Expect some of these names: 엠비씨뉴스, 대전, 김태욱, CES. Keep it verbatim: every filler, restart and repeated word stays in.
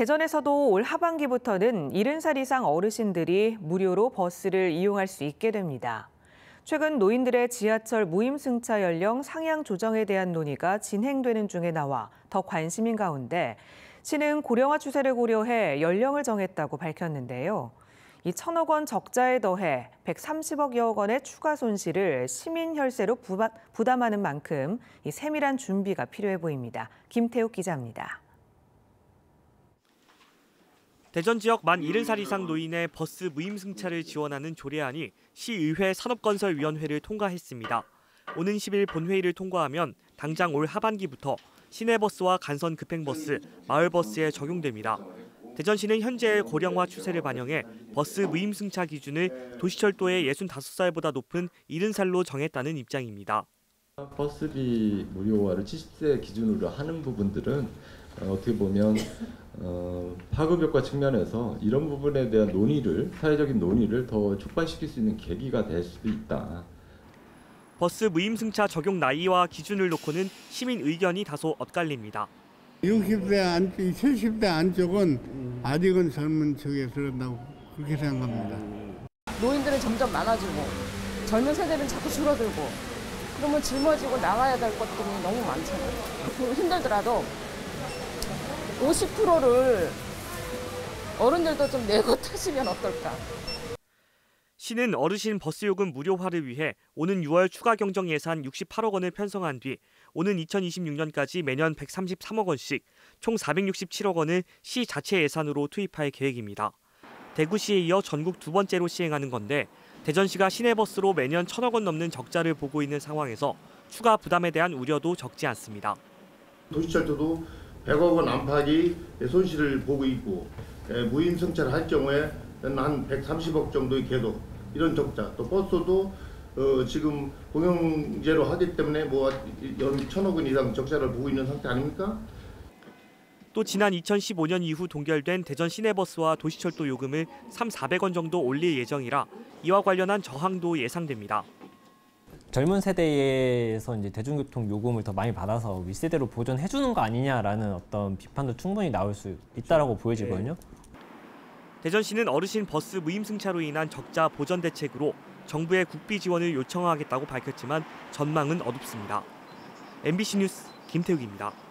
대전에서도 올 하반기부터는 일흔 살 이상 어르신들이 무료로 버스를 이용할 수 있게 됩니다. 최근 노인들의 지하철 무임승차 연령 상향 조정에 대한 논의가 진행되는 중에 나와 더 관심인 가운데 시는 고령화 추세를 고려해 연령을 정했다고 밝혔는데요. 이 천억 원 적자에 더해 백삼십억여 원의 추가 손실을 시민 혈세로 부담하는 만큼 이 세밀한 준비가 필요해 보입니다. 김태욱 기자입니다. 대전 지역 만 일흔 살 이상 노인의 버스 무임승차를 지원하는 조례안이 시의회 산업건설위원회를 통과했습니다. 오는 십일 본회의를 통과하면 당장 올 하반기부터 시내버스와 간선 급행버스, 마을버스에 적용됩니다. 대전시는 현재의 고령화 추세를 반영해 버스 무임승차 기준을 도시철도의 예순다섯 살보다 높은 일흔 살로 정했다는 입장입니다. 버스비 무료화를 칠십 세 기준으로 하는 부분들은 어떻게 보면 어, 파급효과 측면에서 이런 부분에 대한 논의를, 사회적인 논의를 더 촉발시킬 수 있는 계기가 될 수도 있다. 버스 무임승차 적용 나이와 기준을 놓고는 시민 의견이 다소 엇갈립니다. 육십 대 안쪽, 칠십 대 안쪽은 아직은 젊은 층에 들어간다고 그렇게 생각합니다. 노인들은 점점 많아지고 젊은 세대는 자꾸 줄어들고 그러면 짊어지고 나가야 될 것들이 너무 많잖아요. 힘들더라도 오십 퍼센트를 어른들도 좀 내고 타시면 어떨까. 시는 어르신 버스 요금 무료화를 위해 오는 유월 추가 경정 예산 육십팔억 원을 편성한 뒤 오는 이천이십육 년까지 매년 백삼십삼억 원씩 총 사백육십칠억 원을 시 자체 예산으로 투입할 계획입니다. 대구시에 이어 전국 두 번째로 시행하는 건데 대전시가 시내버스로 매년 천억 원 넘는 적자를 보고 있는 상황에서 추가 부담에 대한 우려도 적지 않습니다. 도시철도도 백억 원 안팎이 손실을 보고 있고 무임승차를 할 경우에 한 백삼십억 정도의 궤도, 이런 적자, 또 버스도 어, 지금 공영제로 하기 때문에 뭐 연 천억 원 이상 적자를 보고 있는 상태 아닙니까? 또 지난 이천십오 년 이후 동결된 대전 시내버스와 도시철도 요금을 삼사백 원 정도 올릴 예정이라 이와 관련한 저항도 예상됩니다. 젊은 세대에서 이제 대중교통 요금을 더 많이 받아서 윗세대로 보전해주는 거 아니냐라는 어떤 비판도 충분히 나올 수 있다라고 보여지거든요. 대전시는 어르신 버스 무임승차로 인한 적자 보전 대책으로 정부의 국비 지원을 요청하겠다고 밝혔지만 전망은 어둡습니다. 엠비씨 뉴스 김태욱입니다.